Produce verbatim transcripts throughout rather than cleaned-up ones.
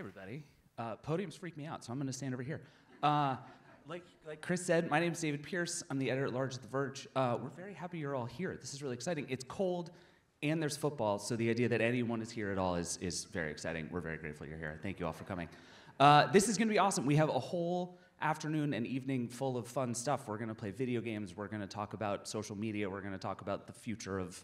everybody. Uh, podiums freak me out, so I'm going to stand over here. Uh, like, like Chris said, my name is David Pierce. I'm the editor-at-large at The Verge. Uh, we're very happy you're all here. This is really exciting. It's cold, and there's football, so the idea that anyone is here at all is, is very exciting. We're very grateful you're here. Thank you all for coming. Uh, this is going to be awesome. We have a whole afternoon and evening full of fun stuff. We're going to play video games. We're going to talk about social media. We're going to talk about the future of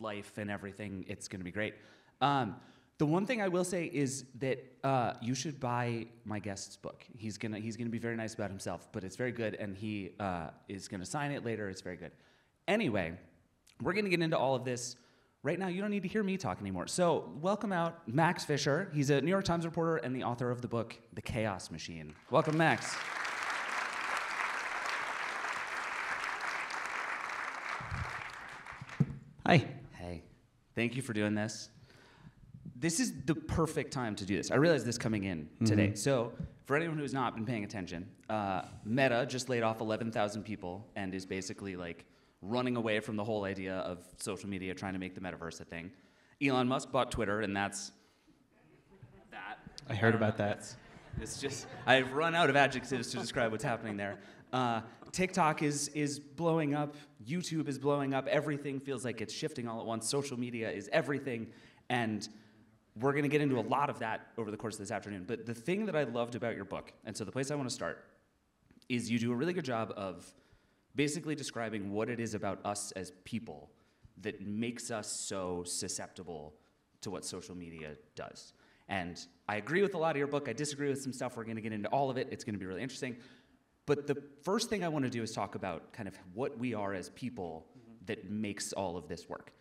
life and everything. It's going to be great. Um, the one thing I will say is that uh, you should buy my guest's book. He's going to he's gonna be very nice about himself, but it's very good, and he uh, is going to sign it later. It's very good. Anyway, we're going to get into all of this. Right now, you don't need to hear me talk anymore. So welcome out Max Fisher. He's a New York Times reporter and the author of the book, The Chaos Machine. Welcome, Max. Hi. Hey. Thank you for doing this. This is the perfect time to do this. I realized this coming in mm-hmm. today. So for anyone who's not been paying attention, uh, Meta just laid off eleven thousand people and is basically like running away from the whole idea of social media, trying to make the metaverse a thing. Elon Musk bought Twitter, and that's that. I heard I about know. that. It's, it's just, I've run out of adjectives to describe what's happening there. Uh, TikTok is is blowing up. YouTube is blowing up. Everything feels like it's shifting all at once. Social media is everything. And we're going to get into a lot of that over the course of this afternoon. But the thing that I loved about your book, and so the place I want to start, is you do a really good job of basically describing what it is about us as people that makes us so susceptible to what social media does. And I agree with a lot of your book. I disagree with some stuff. We're going to get into all of it. It's going to be really interesting. But the first thing I want to do is talk about kind of what we are as people mm-hmm. that makes all of this work.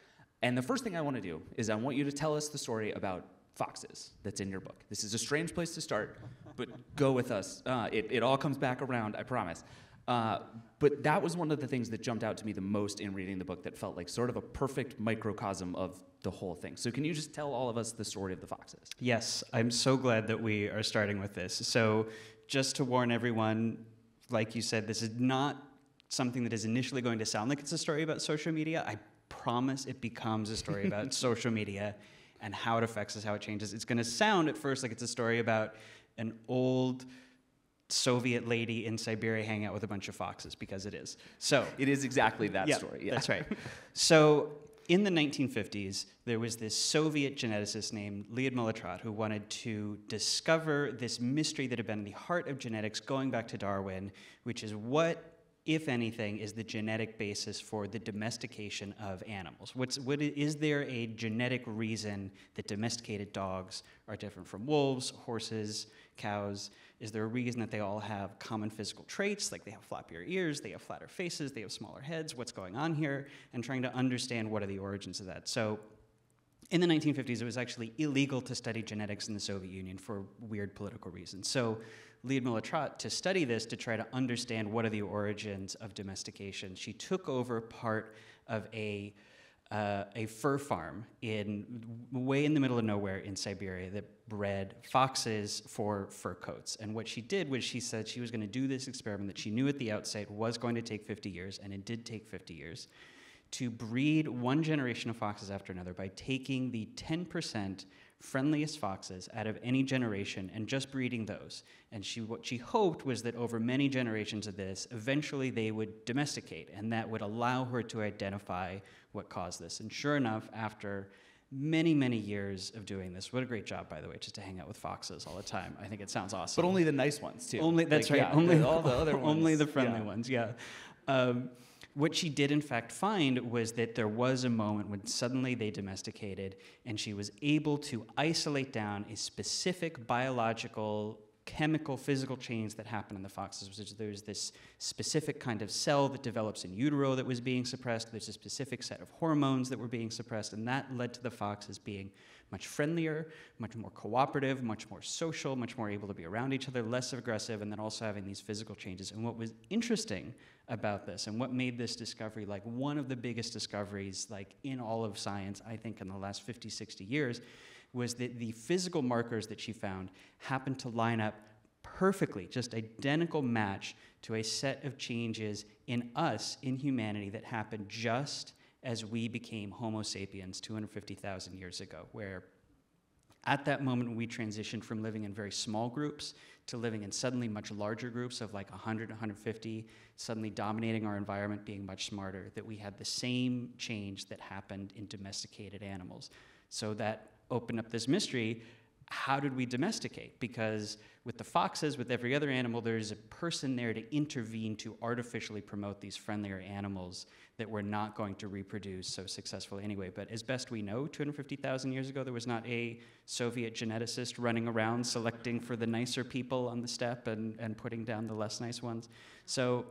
And the first thing I want to do is I want you to tell us the story about foxes that's in your book. This is a strange place to start, but go with us. Uh, it, it all comes back around, I promise. Uh, but that was one of the things that jumped out to me the most in reading the book that felt like sort of a perfect microcosm of the whole thing. So can you just tell all of us the story of the foxes? Yes, I'm so glad that we are starting with this. So just to warn everyone, like you said, this is not something that is initially going to sound like it's a story about social media. I promise it becomes a story about social media and how it affects us, how it changes. It's going to sound at first like it's a story about an old Soviet lady in Siberia hanging out with a bunch of foxes, because it is. So it is exactly that yeah, story. Yeah. That's right. So in the nineteen fifties, there was this Soviet geneticist named Lyudmila Trut who wanted to discover this mystery that had been in the heart of genetics going back to Darwin, which is what, if anything, is the genetic basis for the domestication of animals. What's, what, is there a genetic reason that domesticated dogs are different from wolves, horses, cows? Is there a reason that they all have common physical traits, like they have flappier ears, they have flatter faces, they have smaller heads? What's going on here? And trying to understand what are the origins of that. So in the nineteen fifties, it was actually illegal to study genetics in the Soviet Union for weird political reasons. So Lyudmila Trut, to study this, to try to understand what are the origins of domestication, she took over part of a, uh, a fur farm in, way in the middle of nowhere in Siberia that bred foxes for fur coats. And what she did was she said she was going to do this experiment that she knew at the outset was going to take fifty years, and it did take fifty years, to breed one generation of foxes after another by taking the ten percent friendliest foxes out of any generation and just breeding those. And she, what she hoped was that over many generations of this, eventually they would domesticate, and that would allow her to identify what caused this. And sure enough, after many, many years of doing this, what a great job, by the way, just to hang out with foxes all the time. I think it sounds awesome. But only the nice ones, too. Only, that's like, right, yeah, only all the other ones. Only the friendly yeah. ones, yeah. Um, What she did, in fact, find was that there was a moment when suddenly they domesticated, and she was able to isolate down a specific biological, chemical, physical change that happened in the foxes. Which there's this specific kind of cell that develops in utero that was being suppressed. There's a specific set of hormones that were being suppressed, and that led to the foxes being much friendlier, much more cooperative, much more social, much more able to be around each other, less aggressive, and then also having these physical changes. And what was interesting about this, and what made this discovery like one of the biggest discoveries like in all of science, I think in the last fifty, sixty years, was that the physical markers that she found happened to line up perfectly, just identical match to a set of changes in us, in humanity, that happened just as we became Homo sapiens two hundred fifty thousand years ago, where At that moment, we transitioned from living in very small groups to living in suddenly much larger groups of like one hundred, one hundred fifty, suddenly dominating our environment, being much smarter, that we had the same change that happened in domesticated animals. So that opened up this mystery, how did we domesticate? Because with the foxes, with every other animal, there's a person there to intervene to artificially promote these friendlier animals that were not going to reproduce so successfully anyway. But as best we know, two hundred fifty thousand years ago, there was not a Soviet geneticist running around selecting for the nicer people on the steppe and, and putting down the less nice ones. So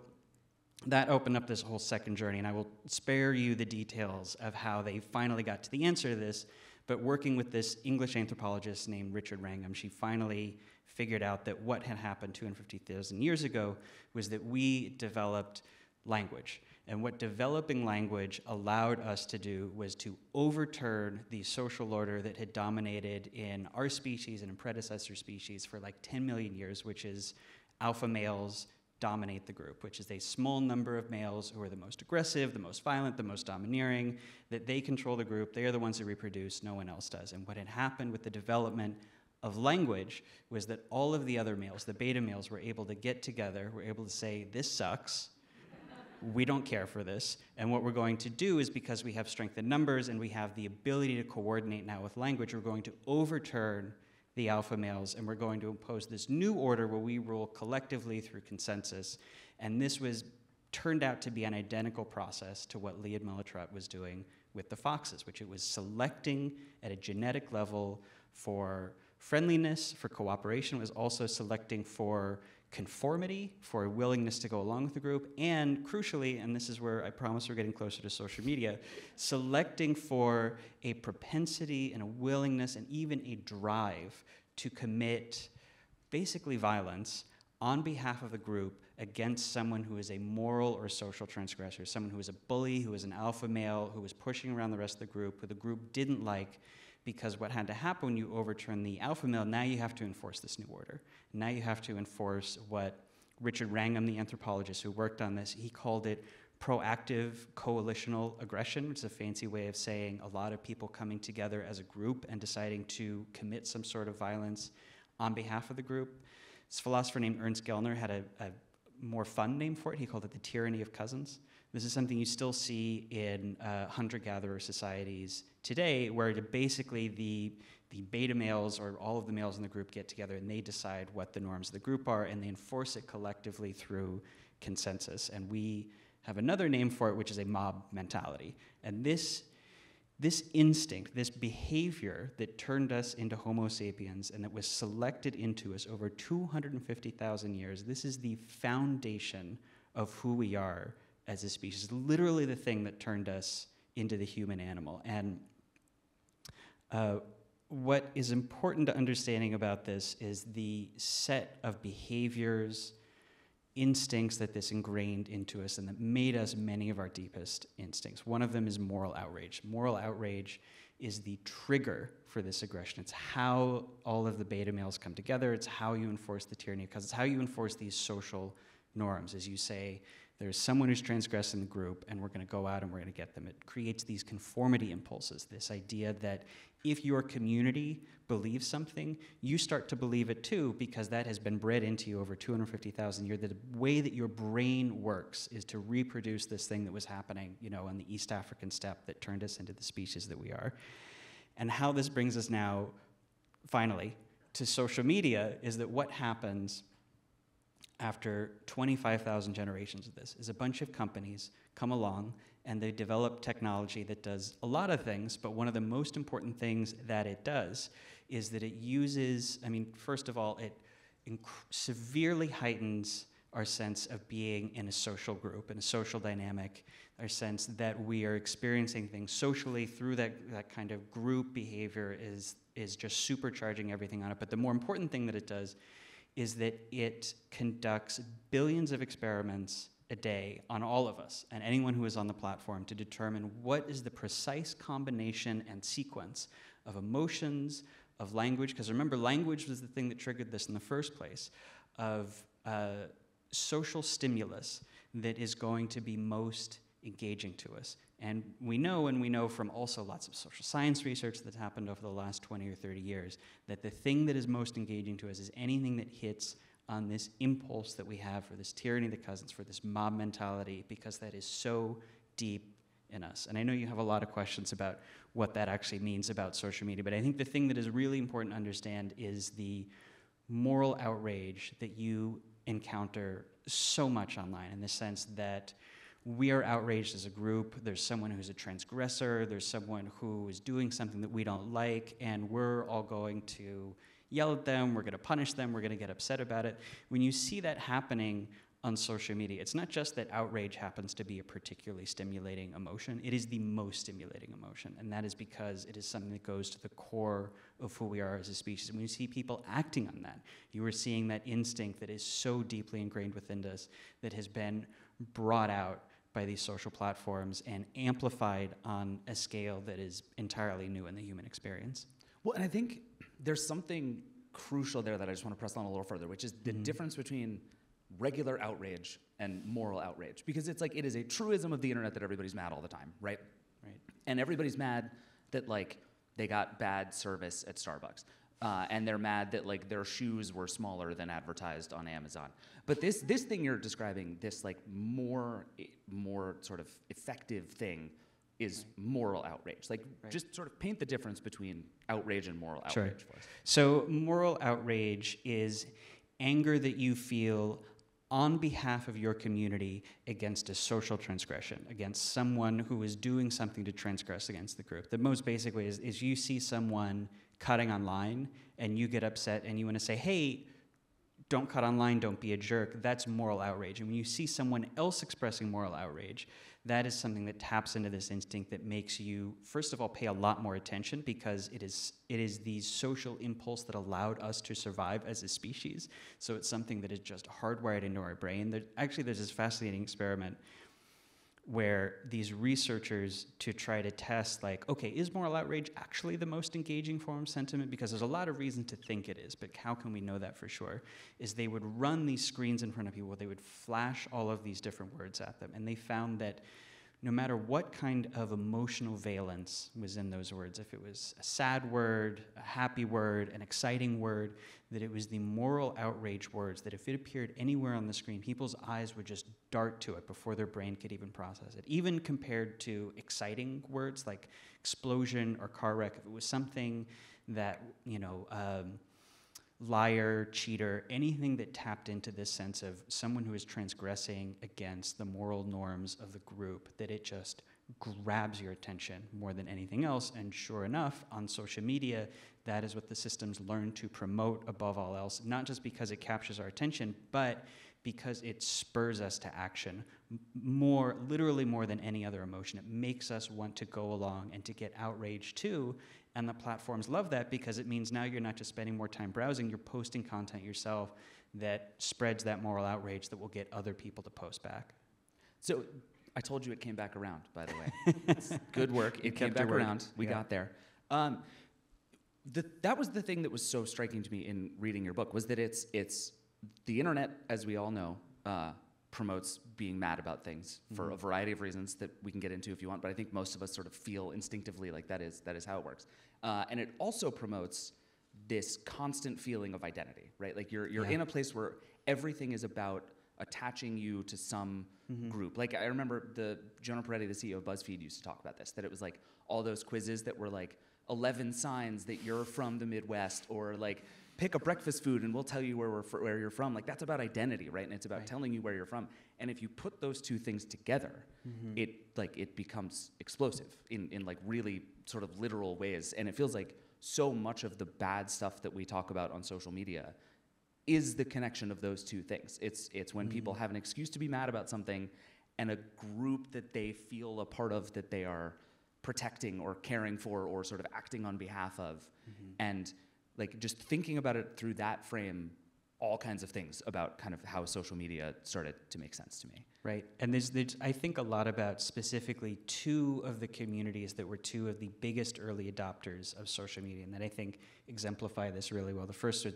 that opened up this whole second journey, and I will spare you the details of how they finally got to the answer to this, but working with this English anthropologist named Richard Wrangham, she finally figured out that what had happened two hundred fifty thousand years ago was that we developed language. And what developing language allowed us to do was to overturn the social order that had dominated in our species and in predecessor species for like ten million years, which is alpha males dominate the group, which is a small number of males who are the most aggressive, the most violent, the most domineering, that they control the group, they are the ones who reproduce, no one else does. And what had happened with the development of language was that all of the other males, the beta males, were able to get together, were able to say, this sucks, we don't care for this, and what we're going to do is, because we have strength in numbers and we have the ability to coordinate now with language, we're going to overturn the alpha males, and we're going to impose this new order where we rule collectively through consensus. And this was turned out to be an identical process to what Lyudmila Trut was doing with the foxes, which it was selecting at a genetic level for friendliness, for cooperation. It was also selecting for conformity, for a willingness to go along with the group, and crucially, and this is where I promise we're getting closer to social media, selecting for a propensity and a willingness and even a drive to commit basically violence on behalf of a group against someone who is a moral or social transgressor, someone who is a bully, who is an alpha male, who is pushing around the rest of the group, who the group didn't like. Because what had to happen when you overturn the alpha male, now you have to enforce this new order. Now you have to enforce what Richard Wrangham, the anthropologist who worked on this, he called it proactive coalitional aggression, which is a fancy way of saying a lot of people coming together as a group and deciding to commit some sort of violence on behalf of the group. This philosopher named Ernst Gellner had a, a more fun name for it. He called it the tyranny of cousins. This is something you still see in uh, hunter-gatherer societies today, where basically the, the beta males or all of the males in the group get together and they decide what the norms of the group are and they enforce it collectively through consensus. And we have another name for it, which is a mob mentality. And this, this instinct, this behavior that turned us into Homo sapiens and that was selected into us over two hundred fifty thousand years, this is the foundation of who we are as a species, literally the thing that turned us into the human animal. And uh, what is important to understanding about this is the set of behaviors, instincts that this ingrained into us and that made us many of our deepest instincts. One of them is moral outrage. Moral outrage is the trigger for this aggression. It's how all of the beta males come together. It's how you enforce the tyranny, because it's how you enforce these social norms, as you say, there's someone who's transgressing the group and we're gonna go out and we're gonna get them. It creates these conformity impulses, this idea that if your community believes something, you start to believe it too, because that has been bred into you over two hundred fifty thousand years. The way that your brain works is to reproduce this thing that was happening, you know, on the East African steppe that turned us into the species that we are. And how this brings us now, finally, to social media is that what happens after twenty-five thousand generations of this, is a bunch of companies come along and they develop technology that does a lot of things, but one of the most important things that it does is that it uses, I mean, first of all, it severely heightens our sense of being in a social group, in a social dynamic, our sense that we are experiencing things socially through that, that kind of group behavior is, is just supercharging everything on it. But the more important thing that it does is that it conducts billions of experiments a day on all of us and anyone who is on the platform to determine what is the precise combination and sequence of emotions, of language, because remember, language was the thing that triggered this in the first place, of uh, social stimulus that is going to be most engaging to us. And we know, and we know from also lots of social science research that's happened over the last twenty or thirty years, that the thing that is most engaging to us is anything that hits on this impulse that we have for this tyranny of the cousins, for this mob mentality, because that is so deep in us. And I know you have a lot of questions about what that actually means about social media, but I think the thing that is really important to understand is the moral outrage that you encounter so much online, in the sense that we are outraged as a group. There's someone who's a transgressor, there's someone who is doing something that we don't like, and we're all going to yell at them, we're gonna punish them, we're gonna get upset about it. When you see that happening on social media, it's not just that outrage happens to be a particularly stimulating emotion, it is the most stimulating emotion, and that is because it is something that goes to the core of who we are as a species. And when you see people acting on that, you are seeing that instinct that is so deeply ingrained within us, that has been brought out by these social platforms and amplified on a scale that is entirely new in the human experience. Well, and I think there's something crucial there that I just want to press on a little further, which is the mm-hmm. difference between regular outrage and moral outrage. Because it's like, it is a truism of the internet that everybody's mad all the time, right? Right. And everybody's mad that like they got bad service at Starbucks. Uh, and they're mad that like their shoes were smaller than advertised on Amazon. But this this thing you're describing, this like more, more sort of effective thing, is moral outrage. Like, right. just sort of paint the difference between outrage and moral outrage. Sure. For us. So moral outrage is anger that you feel on behalf of your community against a social transgression, against someone who is doing something to transgress against the group. The most basic way is, is you see someone cutting online and you get upset and you wanna say, hey, don't cut online, don't be a jerk. That's moral outrage. And when you see someone else expressing moral outrage, that is something that taps into this instinct that makes you, first of all, pay a lot more attention, because it is it is the social impulse that allowed us to survive as a species. So it's something that is just hardwired into our brain. There, actually, there's this fascinating experiment where these researchers, to try to test, like, okay, is moral outrage actually the most engaging form of sentiment? Because there's a lot of reason to think it is, but how can we know that for sure? Is they would run these screens in front of people, they would flash all of these different words at them, and they found that no matter what kind of emotional valence was in those words, if it was a sad word, a happy word, an exciting word, that it was the moral outrage words that if it appeared anywhere on the screen, people's eyes would just dart to it before their brain could even process it. Even compared to exciting words like explosion or car wreck, if it was something that, you know, um, liar, cheater, anything that tapped into this sense of someone who is transgressing against the moral norms of the group, that it just grabs your attention more than anything else. And sure enough, on social media, that is what the systems learn to promote above all else, not just because it captures our attention, but because it spurs us to action more, literally more than any other emotion. It makes us want to go along and to get outraged too. And the platforms love that, because it means now you're not just spending more time browsing, you're posting content yourself that spreads that moral outrage that will get other people to post back. So I told you it came back around, by the way. Good work. It, it came back around. We yeah. got there. Um, the, that was the thing that was so striking to me in reading your book, was that it's, it's the internet, as we all know, uh, promotes being mad about things for mm-hmm. a variety of reasons that we can get into if you want, but I think most of us sort of feel instinctively like that is that is how it works. Uh, and it also promotes this constant feeling of identity, right? Like you're, you're yeah. in a place where everything is about attaching you to some mm-hmm. group. Like I remember the Jonah Peretti, the C E O of Buzzfeed, used to talk about this, that it was like all those quizzes that were like eleven signs that you're from the Midwest, or like pick a breakfast food and we'll tell you where, we're fr where you're from. Like that's about identity, right? And it's about right. telling you where you're from. And if you put those two things together, mm-hmm. it like it becomes explosive in, in like really sort of literal ways. And it feels like so much of the bad stuff that we talk about on social media is the connection of those two things. It's, it's when mm-hmm. people have an excuse to be mad about something and a group that they feel a part of that they are protecting or caring for or sort of acting on behalf of. Mm-hmm. And like just thinking about it through that frame, all kinds of things about kind of how social media started to make sense to me. Right, and there's, there's I think a lot about specifically two of the communities that were two of the biggest early adopters of social media, and that I think exemplify this really well. The first are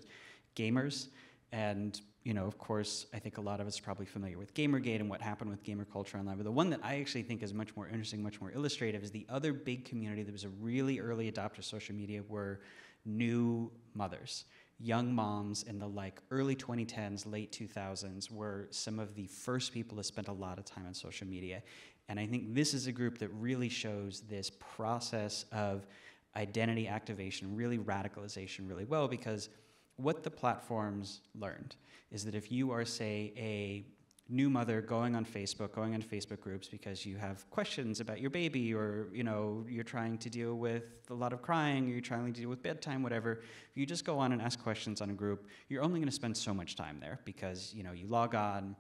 gamers, And, you know, of course, I think a lot of us are probably familiar with Gamergate and what happened with gamer culture online. But the one that I actually think is much more interesting, much more illustrative, is the other big community that was a really early adopter of social media were new mothers. Young moms in the like early twenty tens, late two thousands were some of the first people to spend a lot of time on social media. And I think this is a group that really shows this process of identity activation, really radicalization really well, because what the platforms learned is that if you are, say, a new mother going on Facebook, going on Facebook groups because you have questions about your baby, or you know, you're trying to deal with a lot of crying, or you're trying to deal with bedtime, whatever, if you just go on and ask questions on a group, you're only gonna spend so much time there because you know, you log on,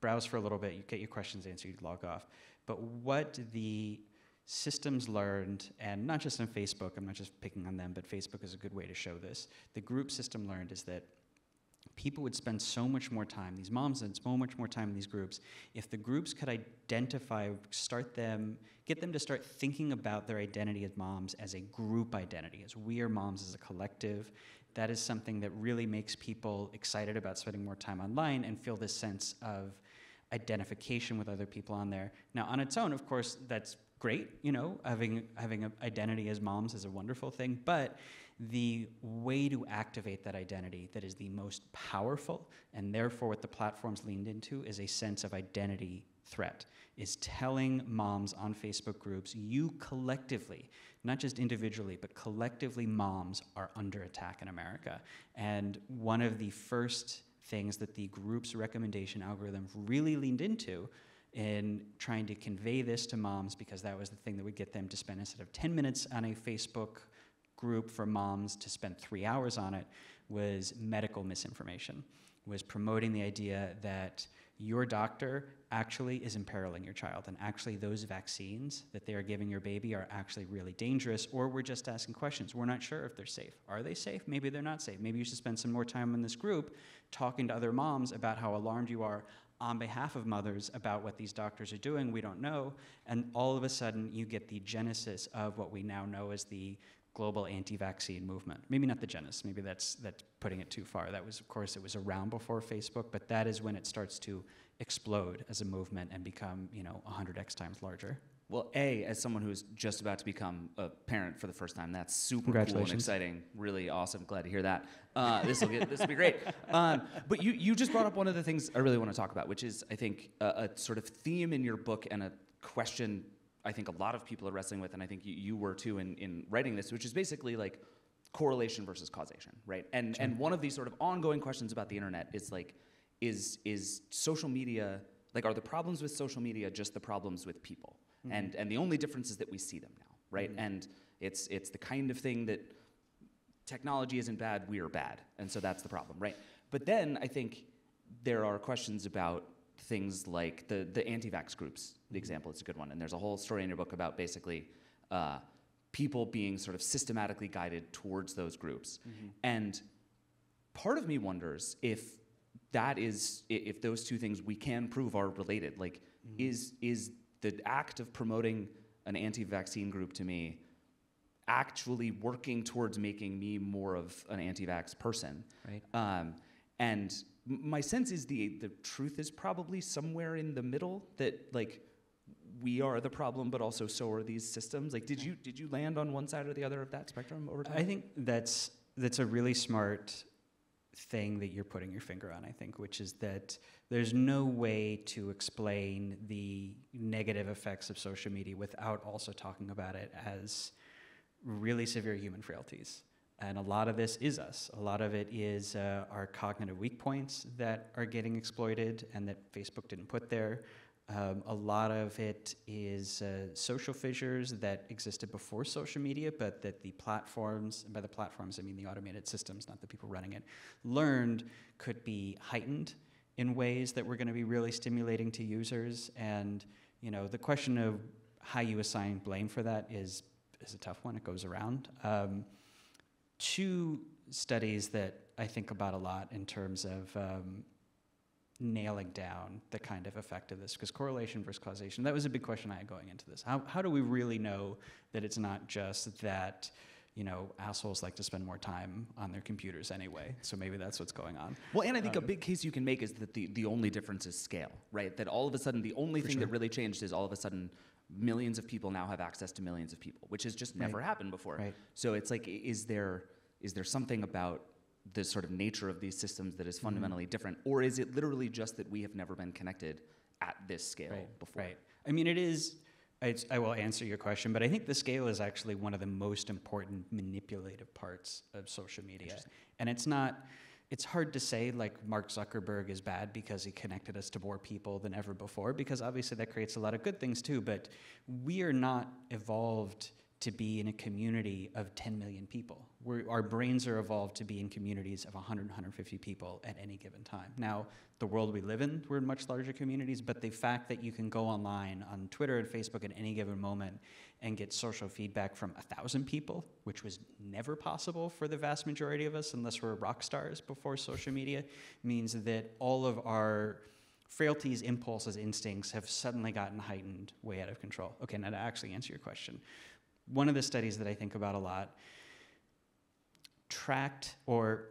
browse for a little bit, you get your questions answered, you log off. But what the systems learned, and not just on Facebook, I'm not just picking on them, but Facebook is a good way to show this, the group system learned is that people would spend so much more time, these moms spend so much more time in these groups, if the groups could identify, start them, get them to start thinking about their identity as moms as a group identity, as we are moms as a collective, that is something that really makes people excited about spending more time online and feel this sense of identification with other people on there. Now on its own, of course, that's great, you know, having, having an identity as moms is a wonderful thing, but the way to activate that identity that is the most powerful, and therefore what the platforms leaned into, is a sense of identity threat, is telling moms on Facebook groups, you collectively, not just individually, but collectively moms are under attack in America. And one of the first things that the group's recommendation algorithm really leaned into in trying to convey this to moms, because that was the thing that would get them to spend, instead of ten minutes on a Facebook group for moms, to spend three hours on it, was medical misinformation, was promoting the idea that your doctor actually is imperiling your child, and actually those vaccines that they are giving your baby are actually really dangerous, or we're just asking questions. We're not sure if they're safe. Are they safe? Maybe they're not safe. Maybe you should spend some more time in this group talking to other moms about how alarmed you are on behalf of mothers about what these doctors are doing. We don't know. And all of a sudden you get the genesis of what we now know as the global anti-vaccine movement. Maybe not the genesis, maybe that's, that's putting it too far. That was, of course, it was around before Facebook, but that is when it starts to explode as a movement and become, you know, one hundred x times larger. Well, A, as someone who's just about to become a parent for the first time, that's super cool and exciting. Really awesome. Glad to hear that. Uh, this will get, this will be great. Um, but you, you just brought up one of the things I really want to talk about, which is, I think, a, a sort of theme in your book and a question I think a lot of people are wrestling with, and I think you, you were too in, in writing this, which is basically like correlation versus causation, right? And sure. And one of these sort of ongoing questions about the internet is like, is is social media, like are the problems with social media just the problems with people? Mm-hmm. And and the only difference is that we see them now, right? Mm-hmm. And it's it's the kind of thing that technology isn't bad, we are bad, and so that's the problem, right? But then I think there are questions about things like the, the anti-vax groups, the example is a good one. And there's a whole story in your book about basically uh, people being sort of systematically guided towards those groups. Mm-hmm. And part of me wonders if that is, if those two things we can prove are related. Like, mm-hmm. is, is the act of promoting an anti-vaccine group to me actually working towards making me more of an anti-vax person? Right. Um, and my sense is the the truth is probably somewhere in the middle, that like we are the problem, but also so are these systems. Like, did you did you land on one side or the other of that spectrum over time? I think that's that's a really smart thing that you're putting your finger on, I think, which is that there's no way to explain the negative effects of social media without also talking about it as really severe human frailties. And a lot of this is us. A lot of it is uh, our cognitive weak points that are getting exploited and that Facebook didn't put there. Um, a lot of it is uh, social fissures that existed before social media, but that the platforms, and by the platforms I mean the automated systems, not the people running it, learned could be heightened in ways that were gonna be really stimulating to users. And you know, the question of how you assign blame for that is, is a tough one, it goes around. Um, Two studies that I think about a lot in terms of um, nailing down the kind of effect of this, because correlation versus causation, that was a big question I had going into this. How, how do we really know that it's not just that you know, assholes like to spend more time on their computers anyway, so maybe that's what's going on. Well, and I think um, a big case you can make is that the, the only difference is scale, right? That all of a sudden, the only thing sure. that really changed is all of a sudden millions of people now have access to millions of people, which has just never right. happened before. Right. So it's like, is there is there something about the sort of nature of these systems that is fundamentally mm-hmm. different, or is it literally just that we have never been connected at this scale right. before? Right. I mean, it is... It's, I will answer your question, but I think the scale is actually one of the most important manipulative parts of social media. And it's not, it's hard to say like Mark Zuckerberg is bad because he connected us to more people than ever before, because obviously that creates a lot of good things too, but we are not evolved to be in a community of ten million people. We're, our brains are evolved to be in communities of one hundred, one hundred fifty people at any given time. Now, the world we live in, we're in much larger communities, but the fact that you can go online on Twitter and Facebook at any given moment and get social feedback from one thousand people, which was never possible for the vast majority of us unless we're rock stars before social media, means that all of our frailties, impulses, instincts have suddenly gotten heightened way out of control. Okay, now to actually answer your question, one of the studies that I think about a lot tracked, or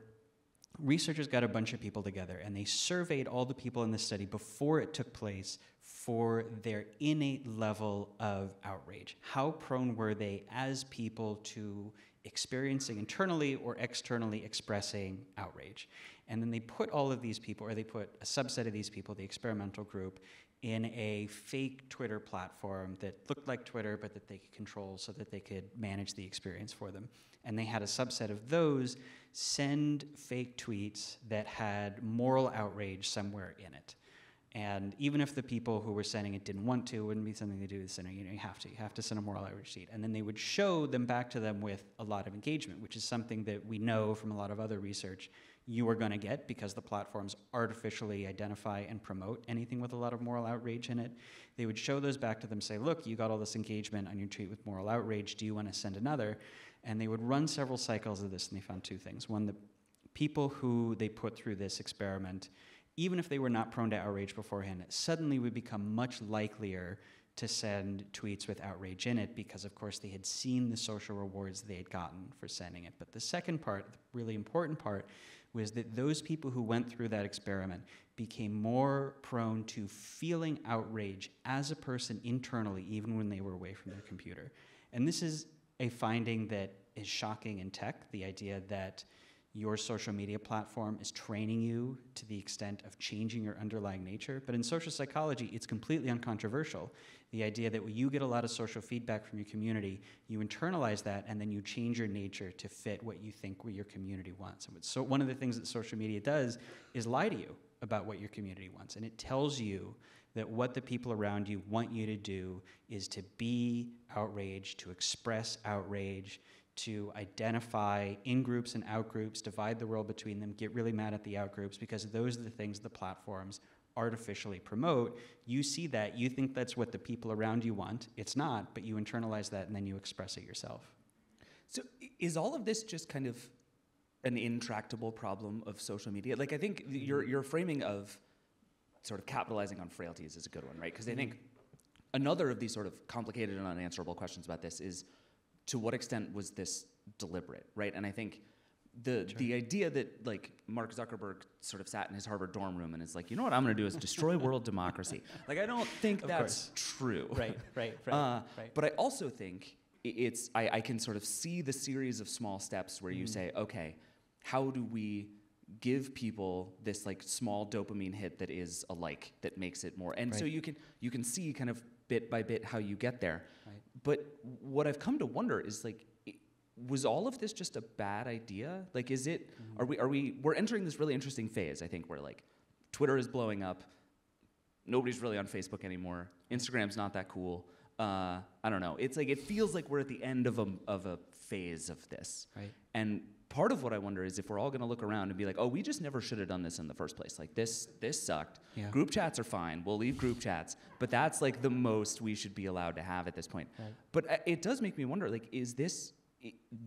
researchers got a bunch of people together and they surveyed all the people in the study before it took place for their innate level of outrage. How prone were they as people to experiencing internally or externally expressing outrage? And then they put all of these people, or they put a subset of these people, the experimental group, in a fake Twitter platform that looked like Twitter, but that they could control so that they could manage the experience for them. And they had a subset of those send fake tweets that had moral outrage somewhere in it. And even if the people who were sending it didn't want to, it wouldn't be something to do with the sender. You know, you have to, you have to send a moral outrage tweet. And then they would show them back to them with a lot of engagement, which is something that we know from a lot of other research you are gonna get, because the platforms artificially identify and promote anything with a lot of moral outrage in it. They would show those back to them, say, look, you got all this engagement on your tweet with moral outrage, do you wanna send another? And they would run several cycles of this, and they found two things. One, the people who they put through this experiment, even if they were not prone to outrage beforehand, suddenly would become much likelier to send tweets with outrage in it, because of course they had seen the social rewards they had gotten for sending it. But the second part, the really important part, was that those people who went through that experiment became more prone to feeling outrage as a person internally, even when they were away from their computer. And this is a finding that is shocking in tech, the idea that your social media platform is training you to the extent of changing your underlying nature. But in social psychology, it's completely uncontroversial. The idea that when you get a lot of social feedback from your community, you internalize that, and then you change your nature to fit what you think your community wants. And so one of the things that social media does is lie to you about what your community wants. And it tells you that what the people around you want you to do is to be outraged, to express outrage, to identify in-groups and out-groups, divide the world between them, get really mad at the out-groups, because those are the things the platforms artificially promote. You see that, you think that's what the people around you want. It's not, but you internalize that and then you express it yourself. So is all of this just kind of an intractable problem of social media? Like, I think your, your framing of sort of capitalizing on frailties is a good one, right? Because I think another of these sort of complicated and unanswerable questions about this is, to what extent was this deliberate, right? And I think the sure. the idea that like Mark Zuckerberg sort of sat in his Harvard dorm room and is like, you know what I'm gonna do is destroy world democracy. Like, I don't think of that's course. True. Right, right, right, uh, right. But I also think it's, I, I can sort of see the series of small steps where mm. you say, okay, how do we give people this like small dopamine hit that is a like, that makes it more, and right. so you can you can see kind of bit by bit how you get there. Right. But what I've come to wonder is like, was all of this just a bad idea? Like, is it, mm-hmm. are we, are we, we're entering this really interesting phase, I think, where like Twitter is blowing up, nobody's really on Facebook anymore, Instagram's not that cool. Uh, I don't know, it's like, it feels like we're at the end of a, of a phase of this. Right. And part of what I wonder is if we're all gonna look around and be like, oh, we just never should have done this in the first place. Like, this this sucked. Yeah. Group chats are fine, we'll leave group chats, but that's like the most we should be allowed to have at this point. Right. But it does make me wonder, like, is this,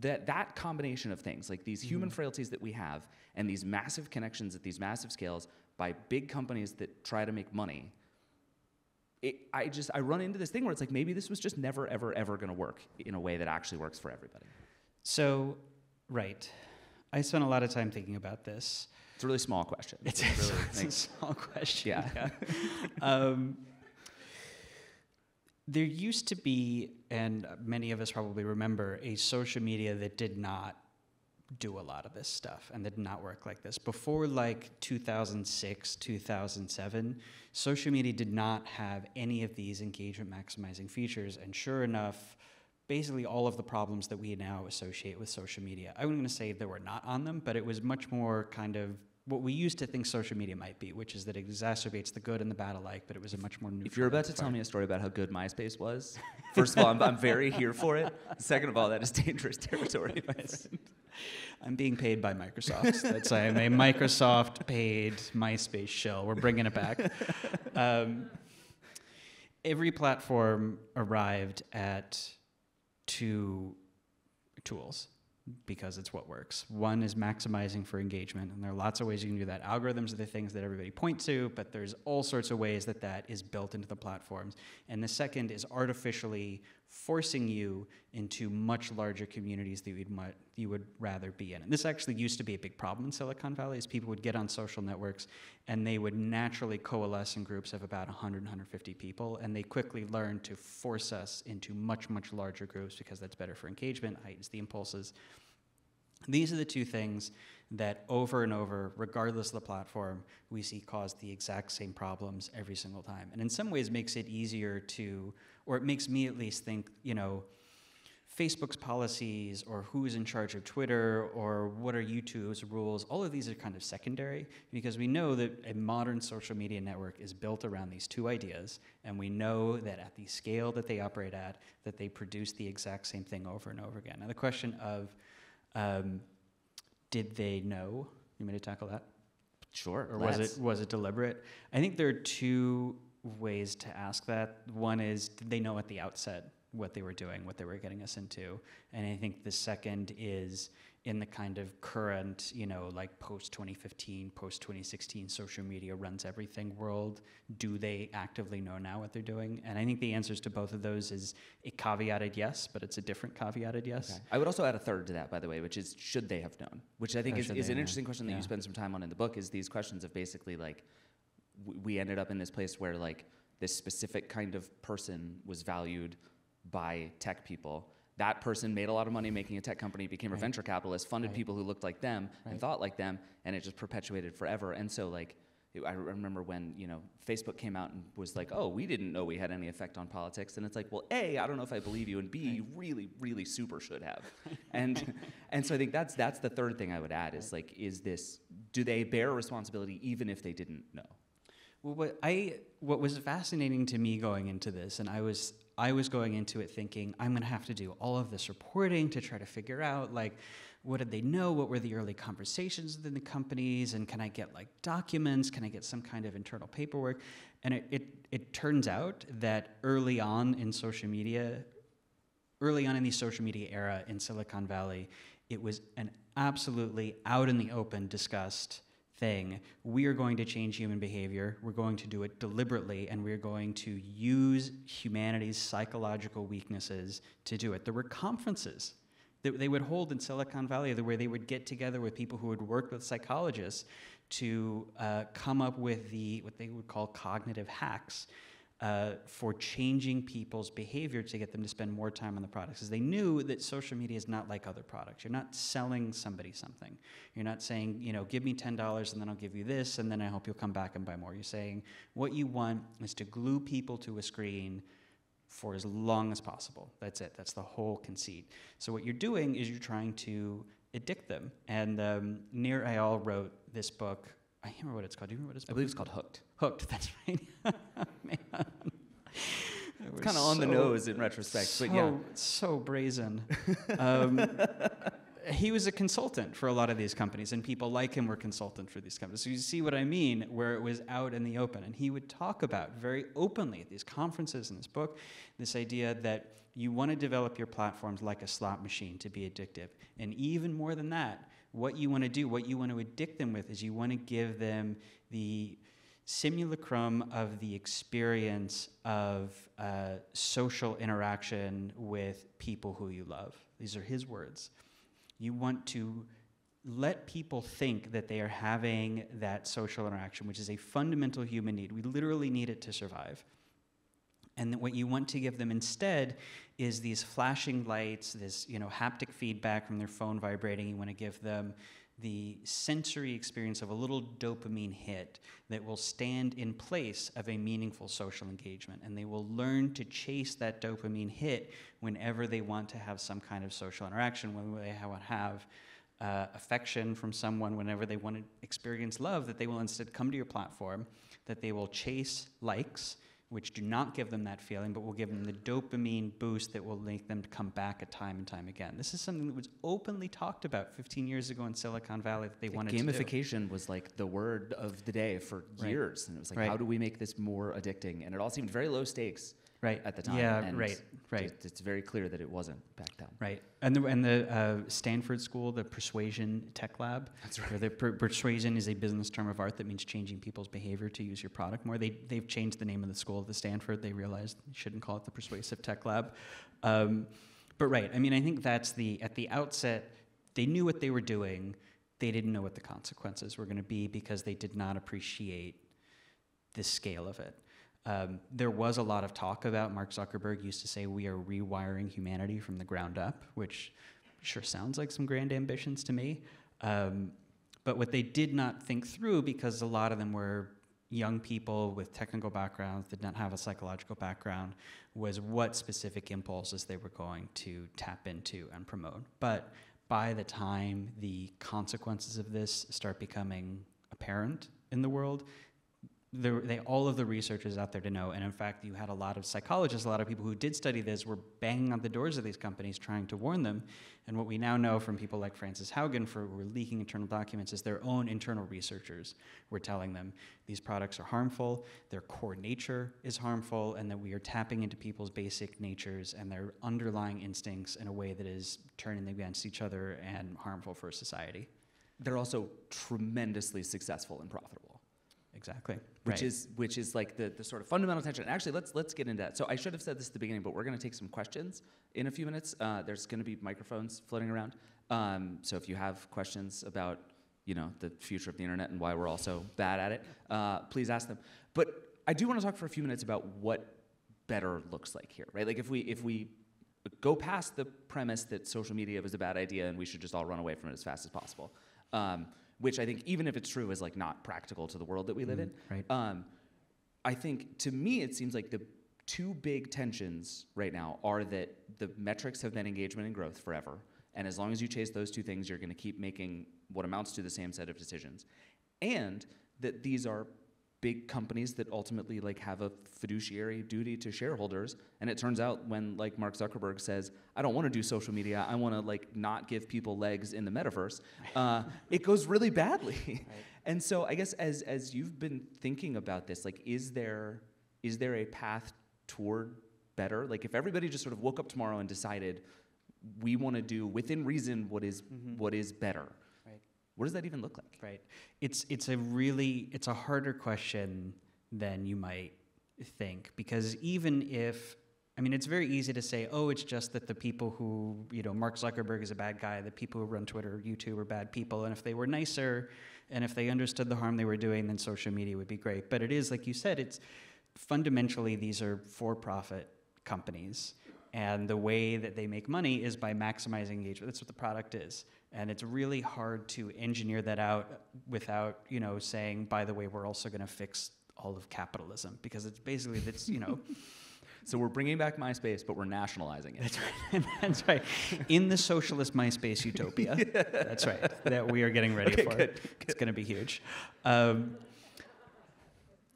that, that combination of things, like these human mm-hmm. frailties that we have and these massive connections at these massive scales by big companies that try to make money, It, I just, I run into this thing where it's like, maybe this was just never, ever, ever gonna work in a way that actually works for everybody. So, right. I spent a lot of time thinking about this. It's a really small question. It's, it's, really, it's makes, a small question. Yeah. yeah. um, there used to be, and many of us probably remember, a social media that did not do a lot of this stuff and that did not work like this. Before like two thousand six, two thousand seven, social media did not have any of these engagement maximizing features, and sure enough, basically all of the problems that we now associate with social media. I wasn't gonna say that we're not on them, but it was much more kind of what we used to think social media might be, which is that it exacerbates the good and the bad alike, but it was a much more neutral. If you're about to tell me a story about how good MySpace was, first of all, I'm, I'm very here for it. Second of all, that is dangerous territory, my friend. I'm being paid by Microsoft. That's I am a Microsoft-paid MySpace shill. We're bringing it back. Um, every platform arrived at two tools, because it's what works. One is maximizing for engagement, and there are lots of ways you can do that. Algorithms are the things that everybody points to, but there's all sorts of ways that that is built into the platforms. And the second is artificially forcing you into much larger communities that you'd mu- you would rather be in. And this actually used to be a big problem in Silicon Valley, is people would get on social networks and they would naturally coalesce in groups of about one hundred, one hundred fifty people, and they quickly learned to force us into much, much larger groups because that's better for engagement, heightens the impulses. These are the two things that over and over, regardless of the platform, we see cause the exact same problems every single time. And in some ways makes it easier to, or it makes me at least think, you know, Facebook's policies or who's in charge of Twitter or what are YouTube's rules, all of these are kind of secondary because we know that a modern social media network is built around these two ideas, and we know that at the scale that they operate at, that they produce the exact same thing over and over again. Now the question of, um, did they know? You meant to tackle that? Sure. Or was it, was it deliberate? I think there are two ways to ask that. One is, did they know at the outset what they were doing, what they were getting us into? And I think the second is in the kind of current, you know, like post twenty fifteen, post twenty sixteen, social media runs everything world. Do they actively know now what they're doing? And I think the answers to both of those is a caveated yes, but it's a different caveated yes. Okay. I would also add a third to that, by the way, which is should they have known? Which I think or is, is an know? interesting question that yeah. you spend some time on in the book, is these questions of basically like, w- we ended up in this place where like this specific kind of person was valued by tech people. That person made a lot of money making a tech company, became right. a venture capitalist, funded right. people who looked like them right. and thought like them, and it just perpetuated forever. And so like, it, I remember when, you know, Facebook came out and was like, oh, we didn't know we had any effect on politics. And it's like, well, A, I don't know if I believe you, and B, right. you really, really super should have. and and so I think that's that's the third thing I would add is like, is this, do they bear responsibility even if they didn't know? Well, what I what was fascinating to me going into this, and I was I was going into it thinking I'm going to have to do all of this reporting to try to figure out like what did they know, what were the early conversations within the companies, and can I get like documents, can I get some kind of internal paperwork? And it it, it turns out that early on in social media, early on in the social media era in Silicon Valley, it was an absolutely out in the open discussed thing. We are going to change human behavior, we're going to do it deliberately, and we're going to use humanity's psychological weaknesses to do it. There were conferences that they would hold in Silicon Valley where they would get together with people who had worked with psychologists to uh, come up with the what they would call cognitive hacks uh, for changing people's behavior to get them to spend more time on the products. Because they knew that social media is not like other products. You're not selling somebody something. You're not saying, you know, give me ten dollars and then I'll give you this and then I hope you'll come back and buy more. You're saying what you want is to glue people to a screen for as long as possible. That's it. That's the whole conceit. So what you're doing is you're trying to addict them. And um, Nir Eyal wrote this book. I can't remember what it's called. Do you remember what it's called? I believe it's called Hooked. Hooked, that's right. Man. It's kind of on so, the nose in retrospect, so, but yeah. So brazen. Um, he was a consultant for a lot of these companies, and people like him were consultants for these companies. So you see what I mean, where it was out in the open. And he would talk about very openly at these conferences in this book, this idea that you want to develop your platforms like a slot machine to be addictive. And even more than that, what you want to do, what you want to addict them with is you want to give them the simulacrum of the experience of uh, social interaction with people who you love. These are his words. You want to let people think that they are having that social interaction, which is a fundamental human need. We literally need it to survive. And that what you want to give them instead is these flashing lights, this you know, haptic feedback from their phone vibrating. You want to give them the sensory experience of a little dopamine hit that will stand in place of a meaningful social engagement. And they will learn to chase that dopamine hit whenever they want to have some kind of social interaction, whenever they have uh, affection from someone, whenever they want to experience love, that they will instead come to your platform, that they will chase likes, which do not give them that feeling, but will give them the dopamine boost that will make them come back a time and time again. This is something that was openly talked about fifteen years ago in Silicon Valley that they wanted to do. Gamification was like the word of the day for years. And it was like, how do we make this more addicting? And it all seemed very low stakes at the time. Yeah, right, right. It's very clear that it wasn't back then. Right. And the, and the uh, Stanford school, the Persuasion Tech Lab. That's right. Where the per persuasion is a business term of art that means changing people's behavior to use your product more. They, they've changed the name of the school of the Stanford. They realized they shouldn't call it the Persuasive Tech Lab. Um, but right, I mean, I think that's the, at the outset, they knew what they were doing. They didn't know what the consequences were going to be because they did not appreciate the scale of it. Um, there was a lot of talk about, Mark Zuckerberg used to say, we are rewiring humanity from the ground up, which sure sounds like some grand ambitions to me. Um, but what they did not think through, because a lot of them were young people with technical backgrounds, did not have a psychological background, was what specific impulses they were going to tap into and promote. But by the time the consequences of this start becoming apparent in the world, The, they, all of the research is out there to know, and in fact, you had a lot of psychologists, a lot of people who did study this were banging on the doors of these companies trying to warn them, and what we now know from people like Frances Haugen for who were leaking internal documents is their own internal researchers were telling them these products are harmful, their core nature is harmful, and that we are tapping into people's basic natures and their underlying instincts in a way that is turning against each other and harmful for society. They're also tremendously successful and profitable. Exactly. Which right. is which is like the, the sort of fundamental tension. And actually, let's let's get into that. So I should have said this at the beginning, but we're going to take some questions in a few minutes. Uh, there's going to be microphones floating around. Um, so if you have questions about you know the future of the internet and why we're all so bad at it, uh, please ask them. But I do want to talk for a few minutes about what better looks like here, right? Like if we if we go past the premise that social media was a bad idea and we should just all run away from it as fast as possible. Um, which I think, even if it's true, is like not practical to the world that we live mm, in. Right. Um, I think, to me, it seems like the two big tensions right now are that the metrics have been engagement and growth forever, and as long as you chase those two things, you're gonna keep making what amounts to the same set of decisions, and that these are big companies that ultimately like have a fiduciary duty to shareholders, and it turns out when like Mark Zuckerberg says, I don't want to do social media, I want to like not give people legs in the metaverse, uh, it goes really badly. Right. And so I guess as as you've been thinking about this, like is there is there a path toward better? Like if everybody just sort of woke up tomorrow and decided we want to do within reason what is mm-hmm. what is better. What does that even look like? Right. It's it's a really it's a harder question than you might think, because even if I mean it's very easy to say, oh, it's just that the people who, you know, Mark Zuckerberg is a bad guy, the people who run Twitter or YouTube are bad people, and if they were nicer and if they understood the harm they were doing, then social media would be great. But it is, like you said, it's fundamentally these are for-profit companies. And the way that they make money is by maximizing engagement. That's what the product is. And it's really hard to engineer that out without, you know, saying, by the way, we're also going to fix all of capitalism, because it's basically that's, you know. So we're bringing back MySpace, but we're nationalizing it. That's right. That's right. In the socialist MySpace utopia. Yeah. That's right. That we are getting ready okay, for. Good, good. It's going to be huge. Um,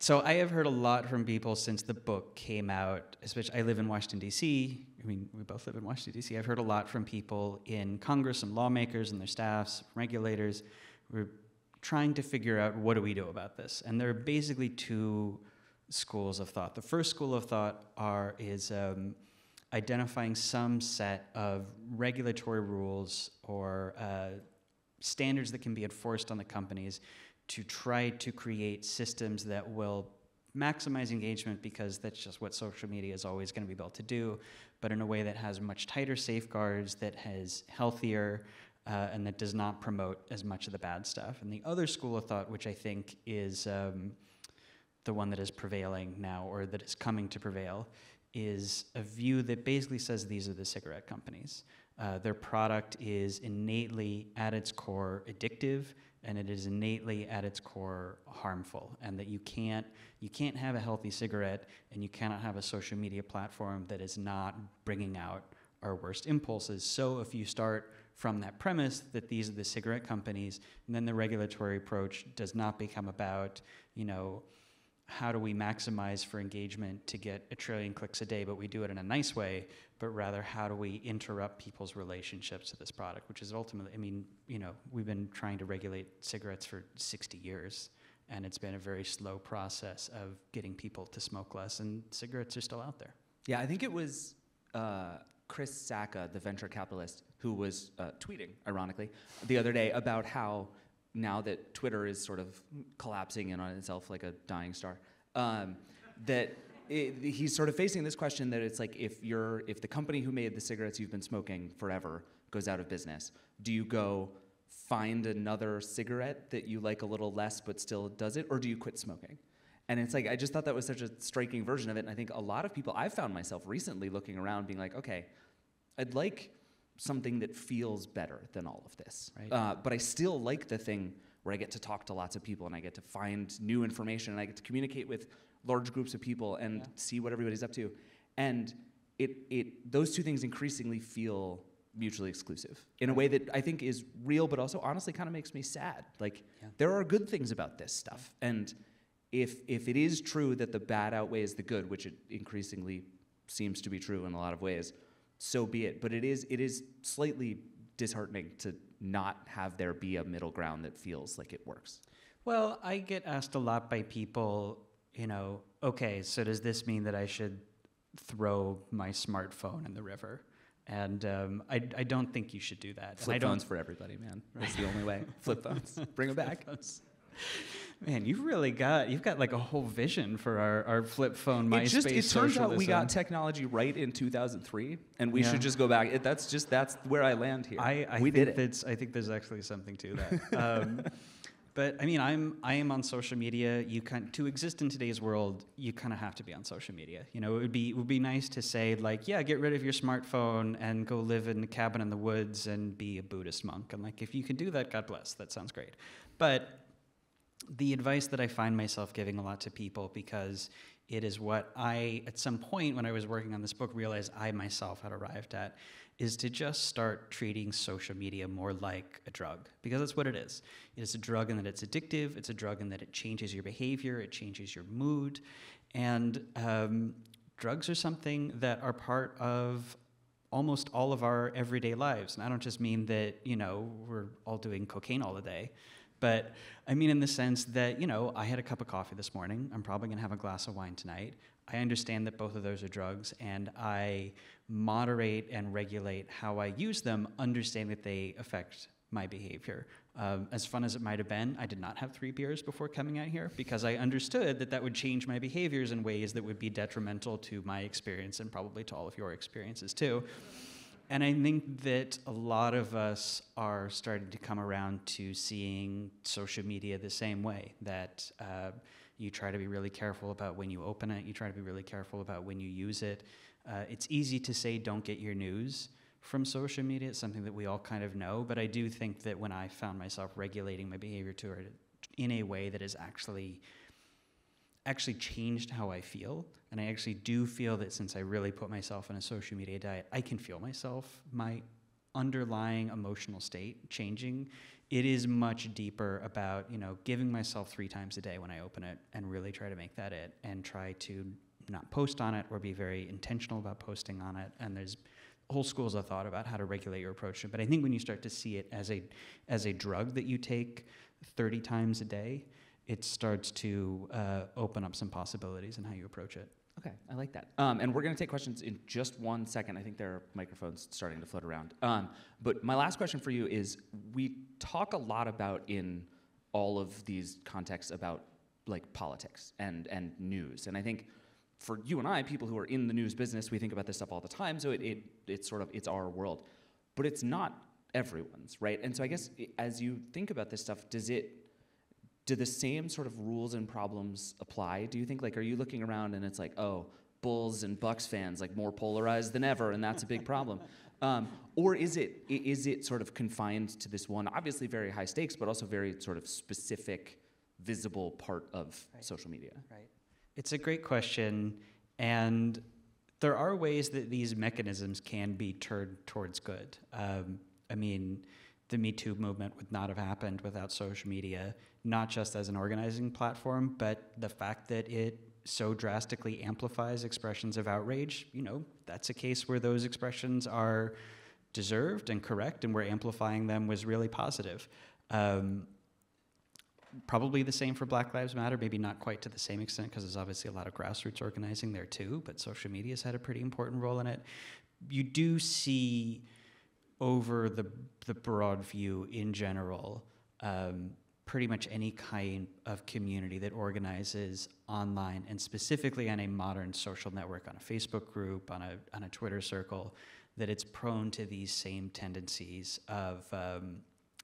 So I have heard a lot from people since the book came out, especially I live in Washington, D C I mean, we both live in Washington, D C I've heard a lot from people in Congress and lawmakers and their staffs, regulators. We're trying to figure out what do we do about this. And there are basically two schools of thought. The first school of thought are, is um, identifying some set of regulatory rules or uh, standards that can be enforced on the companies to try to create systems that will maximize engagement, because that's just what social media is always going to be built to do, but in a way that has much tighter safeguards, that has healthier uh, and that does not promote as much of the bad stuff. And the other school of thought, which I think is um, the one that is prevailing now, or that is coming to prevail, is a view that basically says these are the cigarette companies. Uh, their product is innately, at its core, addictive, and it is innately, at its core, harmful, and that you can't, you can't have a healthy cigarette, and you cannot have a social media platform that is not bringing out our worst impulses. So if you start from that premise that these are the cigarette companies, and then the regulatory approach does not become about, you know, how do we maximize for engagement to get a trillion clicks a day, but we do it in a nice way, but rather how do we interrupt people's relationships to this product, which is ultimately, I mean, you know, we've been trying to regulate cigarettes for sixty years, and it's been a very slow process of getting people to smoke less, and cigarettes are still out there. Yeah, I think it was uh, Chris Sacca, the venture capitalist, who was uh, tweeting, ironically, the other day about how now that Twitter is sort of collapsing in on itself like a dying star, um, that it, he's sort of facing this question that it's like, if you're, if the company who made the cigarettes you've been smoking forever goes out of business, do you go find another cigarette that you like a little less but still does it, or do you quit smoking? And it's like, I just thought that was such a striking version of it, and I think a lot of people, I've found myself recently looking around being like, okay, I'd like something that feels better than all of this. Right. Uh, but I still like the thing where I get to talk to lots of people and I get to find new information and I get to communicate with large groups of people and yeah. see what everybody's up to. And it, it, those two things increasingly feel mutually exclusive in a way that I think is real, but also honestly kind of makes me sad. Like, yeah. there are good things about this stuff. And if, if it is true that the bad outweighs the good, which it increasingly seems to be true in a lot of ways, so be it. But it is, it is slightly disheartening to not have there be a middle ground that feels like it works. Well, I get asked a lot by people, you know, okay, so does this mean that I should throw my smartphone in the river? And um, I, I don't think you should do that. Flip phones for everybody, man. Right. That's the only way. Flip phones. Bring them back. Man, you've really got, you've got like a whole vision for our, our flip phone, MySpace, it just, it turns out we got technology right in two thousand three, and we yeah. should just go back. It, that's just, that's where I land here. I, I we think did it. I think there's actually something to that. um, but I mean, I'm, I am on social media. You can, to exist in today's world, you kind of have to be on social media. You know, it would be, it would be nice to say like, yeah, get rid of your smartphone and go live in a cabin in the woods and be a Buddhist monk. And like, if you can do that, God bless, that sounds great. But the advice that I find myself giving a lot to people, because it is what I, at some point when I was working on this book, realized I myself had arrived at, is to just start treating social media more like a drug, because that's what it is. It is a drug in that it's addictive, it's a drug in that it changes your behavior, it changes your mood, and um, drugs are something that are part of almost all of our everyday lives. And I don't just mean that, you know, we're all doing cocaine all the day, but I mean in the sense that, you know, I had a cup of coffee this morning. I'm probably gonna have a glass of wine tonight. I understand that both of those are drugs, and I moderate and regulate how I use them, understanding that they affect my behavior. Um, as fun as it might have been, I did not have three beers before coming out here, because I understood that that would change my behaviors in ways that would be detrimental to my experience and probably to all of your experiences too. And I think that a lot of us are starting to come around to seeing social media the same way, that uh, you try to be really careful about when you open it, you try to be really careful about when you use it. Uh, it's easy to say don't get your news from social media. It's something that we all kind of know, but I do think that when I found myself regulating my behavior to it in a way that is actually actually changed how I feel, and I actually do feel that since I really put myself on a social media diet, I can feel myself, my underlying emotional state changing. It is much deeper about, you know, giving myself three times a day when I open it and really try to make that it, and try to not post on it or be very intentional about posting on it. And there's whole schools of thought about how to regulate your approach. But I think when you start to see it as a, as a drug that you take thirty times a day, it starts to uh, open up some possibilities in how you approach it. Okay, I like that. Um, and we're gonna take questions in just one second. I think there are microphones starting to float around. Um, but my last question for you is, we talk a lot about in all of these contexts about like politics and, and news. And I think for you and I, people who are in the news business, we think about this stuff all the time, so it, it, it's sort of, it's our world. But it's not everyone's, right? And so I guess as you think about this stuff, does it, do the same sort of rules and problems apply? Do you think, like, are you looking around and it's like, oh, Bulls and Bucks fans, like, more polarized than ever, and that's a big problem? Um, or is it is it sort of confined to this one, obviously very high stakes, but also very sort of specific, visible part of right. social media? Right. It's a great question, and there are ways that these mechanisms can be turned towards good. Um, I mean, the Me Too movement would not have happened without social media, not just as an organizing platform, but the fact that it so drastically amplifies expressions of outrage, you know, that's a case where those expressions are deserved and correct, and where amplifying them was really positive. Um, probably the same for Black Lives Matter, maybe not quite to the same extent, because there's obviously a lot of grassroots organizing there too, but social media's had a pretty important role in it. You do see over the, the broad view in general, um, pretty much any kind of community that organizes online, and specifically on a modern social network, on a Facebook group, on a, on a Twitter circle, that it's prone to these same tendencies of, um,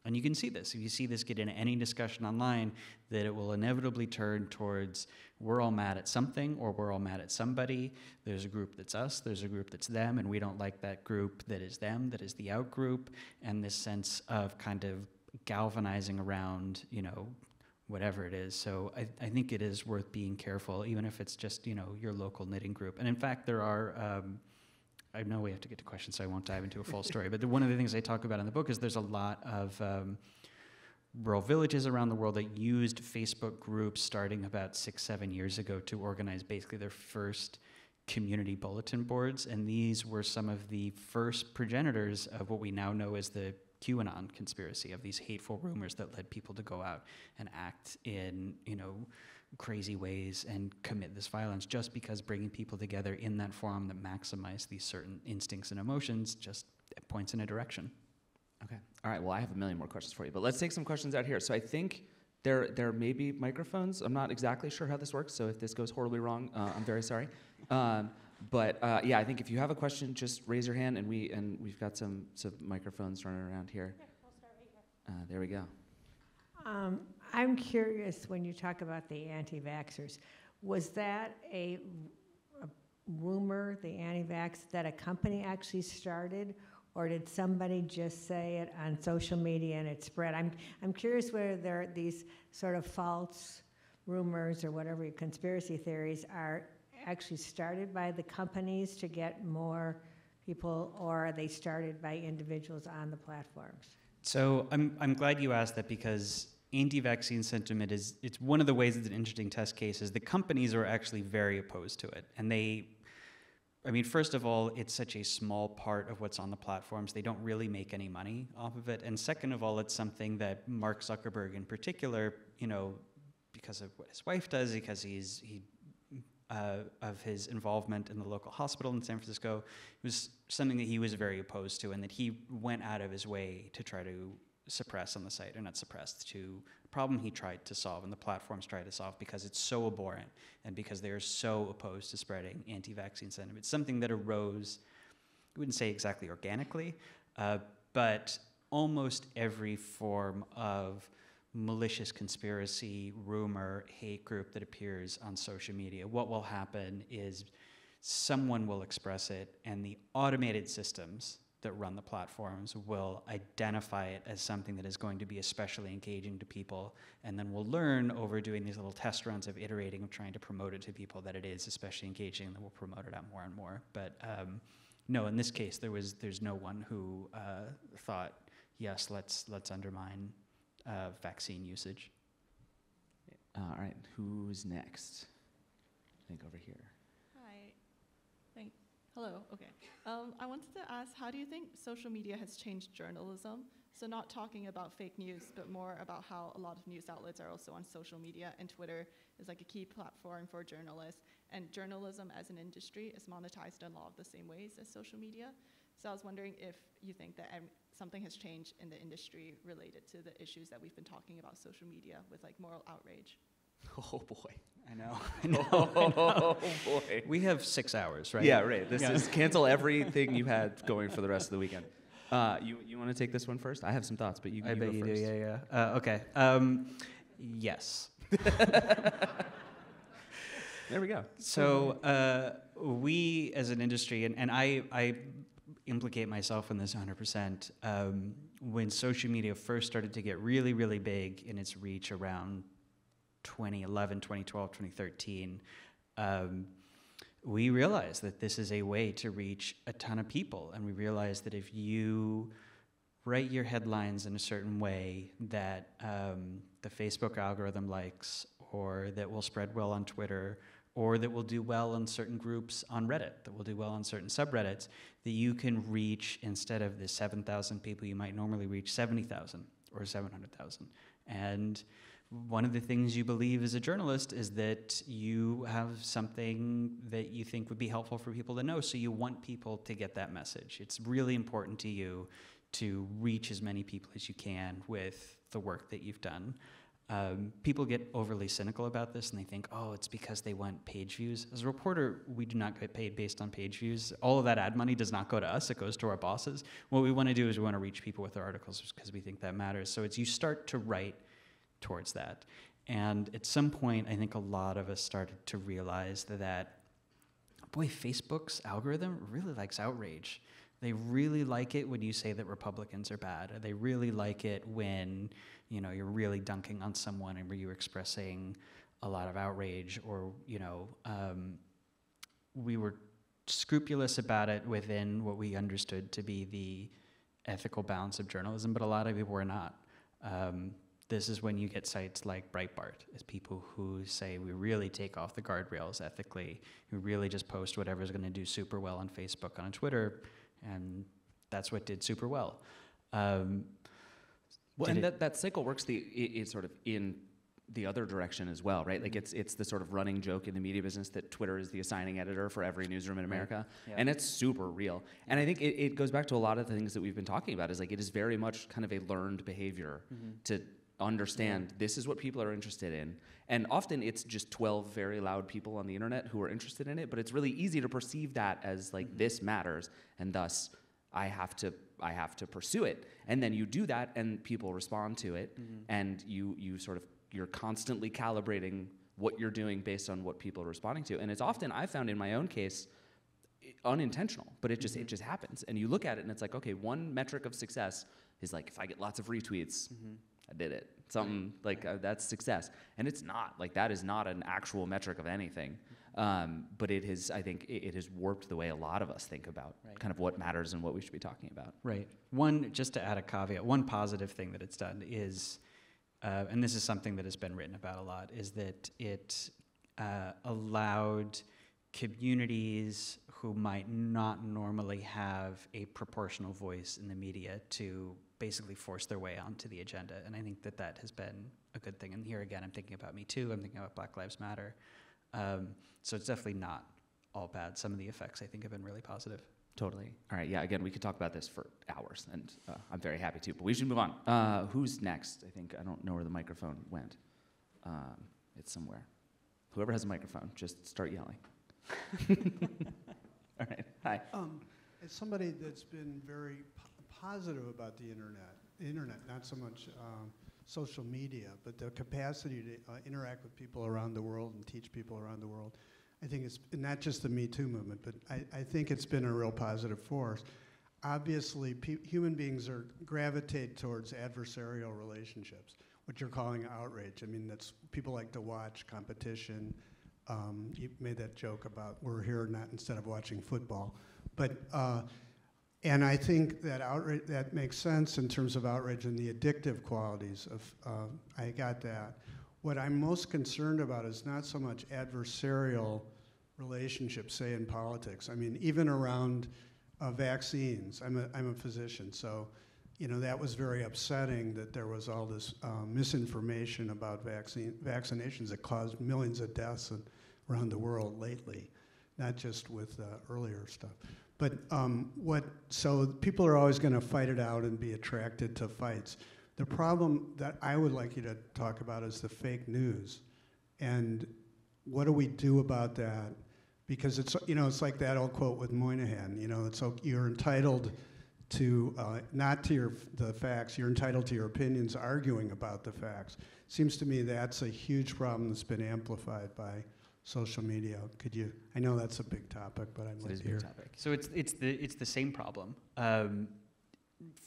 and you can see this. If you see this get into any discussion online, that it will inevitably turn towards, we're all mad at something, or we're all mad at somebody. There's a group that's us, there's a group that's them, and we don't like that group that is them, that is the out group, and this sense of kind of galvanizing around, you know, whatever it is. So I, I think it is worth being careful, even if it's just, you know, your local knitting group. And in fact, there are, um, I know we have to get to questions, so I won't dive into a full story, but the, one of the things I talk about in the book is there's a lot of um, rural villages around the world that used Facebook groups starting about six, seven years ago to organize basically their first community bulletin boards. And these were some of the first progenitors of what we now know as the QAnon conspiracy, of these hateful rumors that led people to go out and act in, you know, crazy ways and commit this violence, just because bringing people together in that forum that maximize these certain instincts and emotions just points in a direction. Okay. All right. Well, I have a million more questions for you, but let's take some questions out here. So I think there there may be microphones. I'm not exactly sure how this works, so if this goes horribly wrong, uh, I'm very sorry. Um, But uh, yeah, I think if you have a question, just raise your hand, and we and we've got some some microphones running around here. Yeah, we'll start right here. Uh, there we go. Um, I'm curious, when you talk about the anti-vaxxers, was that a, a rumor, the anti-vax, that a company actually started, or did somebody just say it on social media and it spread? I'm I'm curious whether there are these sort of false rumors or whatever conspiracy theories are actually started by the companies to get more people, or are they started by individuals on the platforms? So I'm, I'm glad you asked that, because anti-vaccine sentiment is, it's one of the ways it's an interesting test case, is the companies are actually very opposed to it. And they, I mean, first of all, it's such a small part of what's on the platforms. They don't really make any money off of it. And second of all, it's something that Mark Zuckerberg in particular, you know, because of what his wife does, because he's, he, Uh, of his involvement in the local hospital in San Francisco, it was something that he was very opposed to, and that he went out of his way to try to suppress on the site, or not suppress, to a problem he tried to solve, and the platforms tried to solve, because it's so abhorrent, and because they are so opposed to spreading anti-vaccine sentiment. It's something that arose, I wouldn't say exactly organically, uh, but almost every form of malicious conspiracy, rumor, hate group that appears on social media, what will happen is someone will express it, and the automated systems that run the platforms will identify it as something that is going to be especially engaging to people, and then we'll learn over doing these little test runs of iterating, of trying to promote it to people, that it is especially engaging, and then we'll promote it out more and more. But um, no, in this case, there was there's no one who uh, thought, yes, let's let's undermine Uh, vaccine usage. Uh, all right, who's next? I think over here. Hi. Thank, hello, okay. Um, I wanted to ask, how do you think social media has changed journalism? So not talking about fake news, but more about how a lot of news outlets are also on social media, and Twitter is like a key platform for journalists, and journalism as an industry is monetized in a lot of the same ways as social media. So I was wondering if you think that something has changed in the industry related to the issues that we've been talking about social media with, like, moral outrage. Oh boy, I know. I know. Oh, I know. Oh boy. We have six hours, right? Yeah, right. This yeah. is cancel everything you had going for the rest of the weekend. Uh, you you want to take this one first? I have some thoughts, but you, you I bet go you first. do. Yeah, yeah. Uh, okay. Um, yes. There we go. So uh, we, as an industry, and, and I, I implicate myself in this one hundred percent, um, when social media first started to get really, really big in its reach around twenty eleven, twenty twelve, twenty thirteen, um, we realized that this is a way to reach a ton of people. And we realized that if you write your headlines in a certain way that um, the Facebook algorithm likes, or that will spread well on Twitter, or that will do well in certain groups on Reddit, that will do well on certain subreddits, that you can reach, instead of the seven thousand people you might normally reach, seventy thousand or seven hundred thousand. And one of the things you believe as a journalist is that you have something that you think would be helpful for people to know, so you want people to get that message. It's really important to you to reach as many people as you can with the work that you've done. Um, people get overly cynical about this, and they think, oh, it's because they want page views. As a reporter, we do not get paid based on page views. All of that ad money does not go to us, it goes to our bosses. What we want to do is we want to reach people with our articles because we think that matters. So it's you start to write towards that. And at some point, I think a lot of us started to realize that, boy, Facebook's algorithm really likes outrage. They really like it when you say that Republicans are bad. Or they really like it when, you know, you're really dunking on someone and where you're expressing a lot of outrage. Or, you know, um, we were scrupulous about it within what we understood to be the ethical bounds of journalism, but a lot of people were not. Um, this is when you get sites like Breitbart, as people who say we really take off the guardrails ethically, who really just post whatever's gonna do super well on Facebook, on Twitter, and that's what did super well. Um, well, and that, that cycle works the it, it's sort of in the other direction as well, right? Like it's it's the sort of running joke in the media business that Twitter is the assigning editor for every newsroom in America, yeah. And it's super real. And I think it, it goes back to a lot of the things that we've been talking about. Is like it is very much kind of a learned behavior mm-hmm. to understand yeah. this is what people are interested in, and often it's just twelve very loud people on the internet who are interested in it, but it's really easy to perceive that as like mm-hmm. this matters, and thus I have to I have to pursue it. And then you do that and people respond to it mm-hmm. and you you sort of you're constantly calibrating what you're doing based on what people are responding to. And it's often, I've found in my own case, unintentional, but it just mm-hmm. it just happens. And you look at it and it's like, okay, one metric of success is like if I get lots of retweets mm-hmm. I did it. Something like uh, that's success. And it's not. Like that is not an actual metric of anything. Um, but it has, I think, it, it has warped the way a lot of us think about right. kind of what matters and what we should be talking about. Right. One, just to add a caveat, one positive thing that it's done is, uh, and this is something that has been written about a lot, is that it uh, allowed communities who might not normally have a proportional voice in the media to basically force their way onto the agenda. And I think that that has been a good thing. And here again, I'm thinking about Me Too, I'm thinking about Black Lives Matter. Um, so it's definitely not all bad. Some of the effects I think have been really positive. Totally. All right, yeah, again, we could talk about this for hours, and uh, I'm very happy to, but we should move on. Uh, who's next? I think, I don't know where the microphone went. Um, it's somewhere. Whoever has a microphone, just start yelling. All right, hi. Um, as somebody that's been very po positive about the internet, internet, not so much um, social media, but the capacity to uh, interact with people around the world and teach people around the world, I think it's not just the Me Too movement, but I, I think it's been a real positive force. Obviously, pe human beings are gravitate towards adversarial relationships, what you're calling outrage. I mean, that's people like to watch competition. Um, you made that joke about we're here not instead of watching football, but uh, and I think that outrage that makes sense in terms of outrage and the addictive qualities of uh, I got that. What I'm most concerned about is not so much adversarial relationships, say in politics. I mean, even around uh, vaccines. I'm a I'm a physician, so you know that was very upsetting that there was all this uh, misinformation about vaccine vaccinations that caused millions of deaths and. Around the world lately, not just with uh, earlier stuff. But um, what, so people are always gonna fight it out and be attracted to fights. The problem that I would like you to talk about is the fake news. And what do we do about that? Because it's, you know, it's like that old quote with Moynihan, you know, it's, you're entitled to uh, not to your, the facts. You're entitled to your opinions arguing about the facts. Seems to me that's a huge problem that's been amplified by social media. Could you, I know that's a big topic, but I'd like to hear. So it's, it's, the, it's the same problem. Um,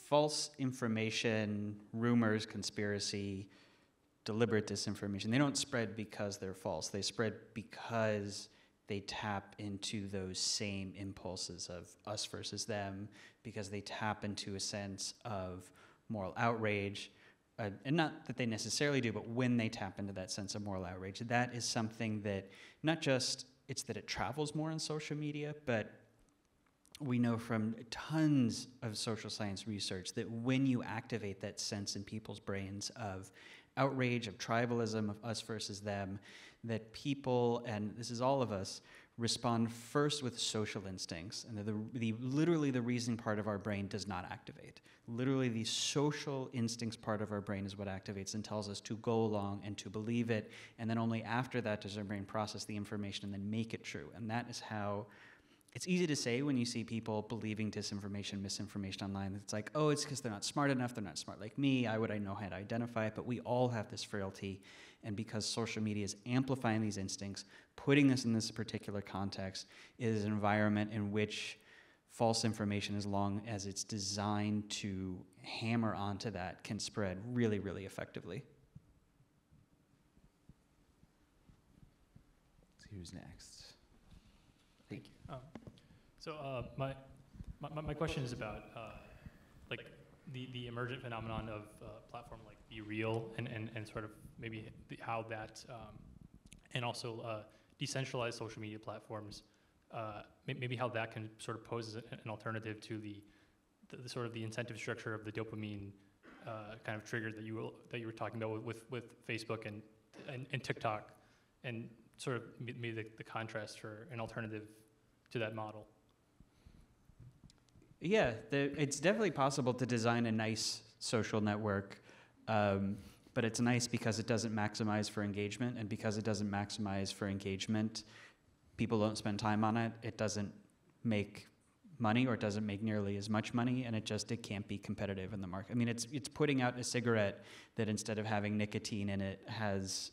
false information, rumors, conspiracy, deliberate disinformation, they don't spread because they're false. They spread because they tap into those same impulses of us versus them, because they tap into a sense of moral outrage. Uh, and not that they necessarily do, but when they tap into that sense of moral outrage, that is something that not just, it's that it travels more on social media, but we know from tons of social science research that when you activate that sense in people's brains of outrage, of tribalism, of us versus them, that people, and this is all of us, respond first with social instincts, and the, the literally the reasoning part of our brain does not activate. Literally the social instincts part of our brain is what activates and tells us to go along and to believe it, and then only after that does our brain process the information and then make it true. And that is how, it's easy to say when you see people believing disinformation, misinformation online, that it's like, oh, it's because they're not smart enough, they're not smart like me, I would I know how to identify it, but we all have this frailty, and because social media is amplifying these instincts, putting this in this particular context, is an environment in which false information, as long as it's designed to hammer onto that, can spread really, really effectively. So who's next? Thank you. Um, so uh, my, my my question is about uh, like the, the emergent phenomenon of uh, platform like Be Real and, and, and sort of maybe the, how that um, and also uh, decentralized social media platforms uh, maybe how that can sort of pose an alternative to the, the, the sort of the incentive structure of the dopamine uh, kind of trigger that you will, that you were talking about with with Facebook and and, and TikTok, and sort of maybe the, the contrast for an alternative to that model. Yeah, the, it's definitely possible to design a nice social network, um, but it's nice because it doesn't maximize for engagement, and because it doesn't maximize for engagement, people don't spend time on it, it doesn't make money, or it doesn't make nearly as much money, and it just, it can't be competitive in the market. I mean, it's, it's putting out a cigarette that instead of having nicotine in it has,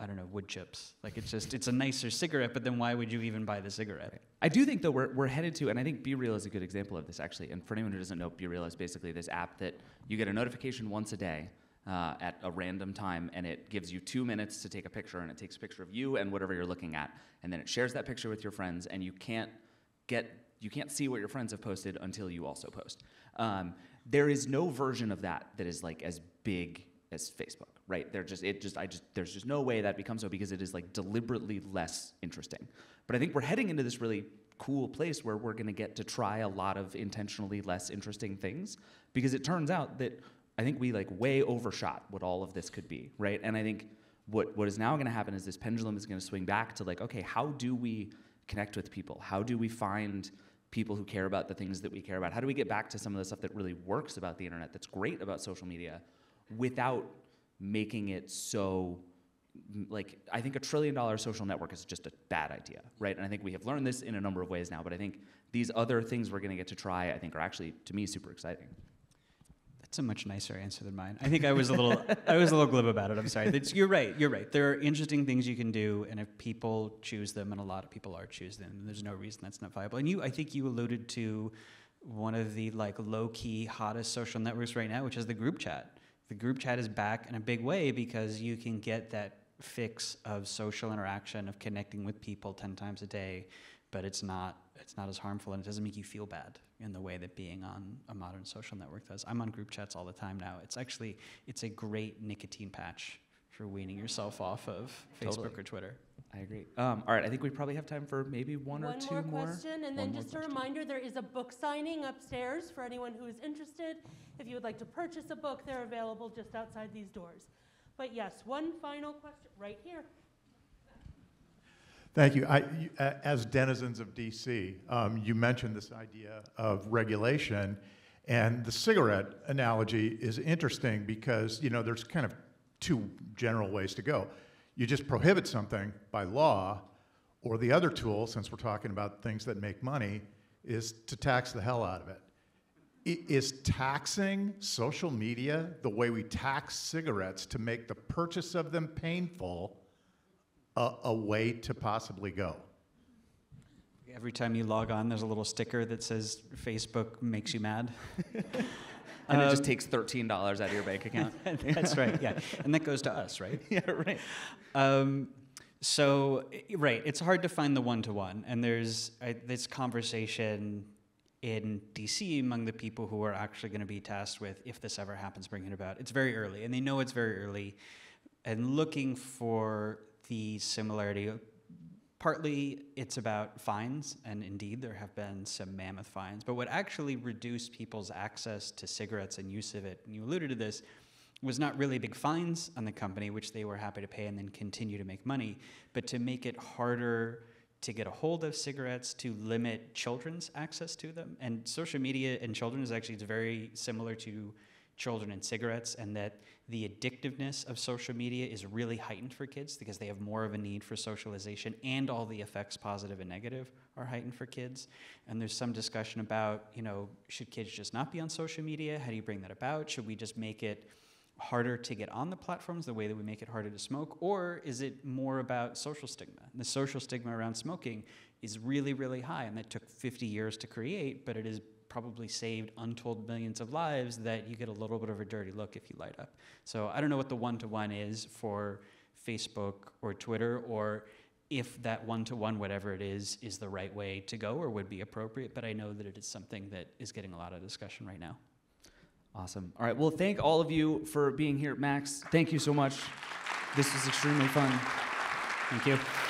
I don't know, wood chips. Like it's just, it's a nicer cigarette, but then why would you even buy the cigarette? Right. I do think though we're, we're headed to, and I think Be Real is a good example of this actually, and for anyone who doesn't know, Be Real is basically this app that you get a notification once a day uh, at a random time, and it gives you two minutes to take a picture, and it takes a picture of you and whatever you're looking at, and then it shares that picture with your friends, and you can't get, you can't see what your friends have posted until you also post. Um, there is no version of that that is like as big as Facebook. Right, they're just it just I just there's just no way that becomes so, because it is like deliberately less interesting. But I think we're heading into this really cool place where we're going to get to try a lot of intentionally less interesting things, because it turns out that I think we like way overshot what all of this could be, right? And I think what what is now going to happen is this pendulum is going to swing back to like, okay, how do we connect with people? How do we find people who care about the things that we care about? How do we get back to some of the stuff that really works about the internet, that's great about social media, without making it so, like, I think a trillion dollar social network is just a bad idea, right? And I think we have learned this in a number of ways now, but I think these other things we're gonna get to try, I think are actually, to me, super exciting. That's a much nicer answer than mine. I think I was a little, I was a little glib about it, I'm sorry. That's, you're right, you're right. There are interesting things you can do, and if people choose them, and a lot of people are choosing them, there's no reason that's not viable. And you, I think you alluded to one of the like low-key hottest social networks right now, which is the group chat. The group chat is back in a big way because you can get that fix of social interaction, of connecting with people ten times a day, but it's not, it's not as harmful, and it doesn't make you feel bad in the way that being on a modern social network does. I'm on group chats all the time now. It's actually, it's a great nicotine patch for weaning yourself off of totally. Facebook or Twitter. I agree. Um, all right, I think we probably have time for maybe one, one or two more. One more question, and then just question. A reminder, there is a book signing upstairs for anyone who is interested. If you would like to purchase a book, they're available just outside these doors. But yes, one final question, right here. Thank you. I, you uh, as denizens of D C, um, you mentioned this idea of regulation, and the cigarette analogy is interesting because, you know, there's kind of two general ways to go. You just prohibit something by law, or the other tool, since we're talking about things that make money, is to tax the hell out of it. is taxing social media the way we tax cigarettes to make the purchase of them painful a, a way to possibly go? Every time you log on, there's a little sticker that says Facebook makes you mad. And um, it just takes thirteen dollars out of your bank account. That's right, yeah. And that goes to us, right? Yeah, right. Um, so, right, it's hard to find the one-to-one. And there's uh, this conversation in D C among the people who are actually going to be tasked with, if this ever happens, bringing it about. It's very early, and they know it's very early. And looking for the similarity, partly it's about fines, and indeed there have been some mammoth fines, but what actually reduced people's access to cigarettes and use of it, and you alluded to this, was not really big fines on the company, which they were happy to pay and then continue to make money, but to make it harder to get a hold of cigarettes, to limit children's access to them. And social media and children is actually very similar to children and cigarettes, and that the addictiveness of social media is really heightened for kids because they have more of a need for socialization, and all the effects, positive and negative, are heightened for kids. And there's some discussion about, you know, should kids just not be on social media? How do you bring that about? Should we just make it harder to get on the platforms the way that we make it harder to smoke? Or is it more about social stigma? And the social stigma around smoking is really, really high, and that took fifty years to create, but it is probably saved untold millions of lives that you get a little bit of a dirty look if you light up. So I don't know what the one-to-one is for Facebook or Twitter, or if that one-to-one, whatever it is, is the right way to go or would be appropriate, but I know that it is something that is getting a lot of discussion right now. Awesome. All right, well, thank all of you for being here. Max, thank you so much. This was extremely fun. Thank you.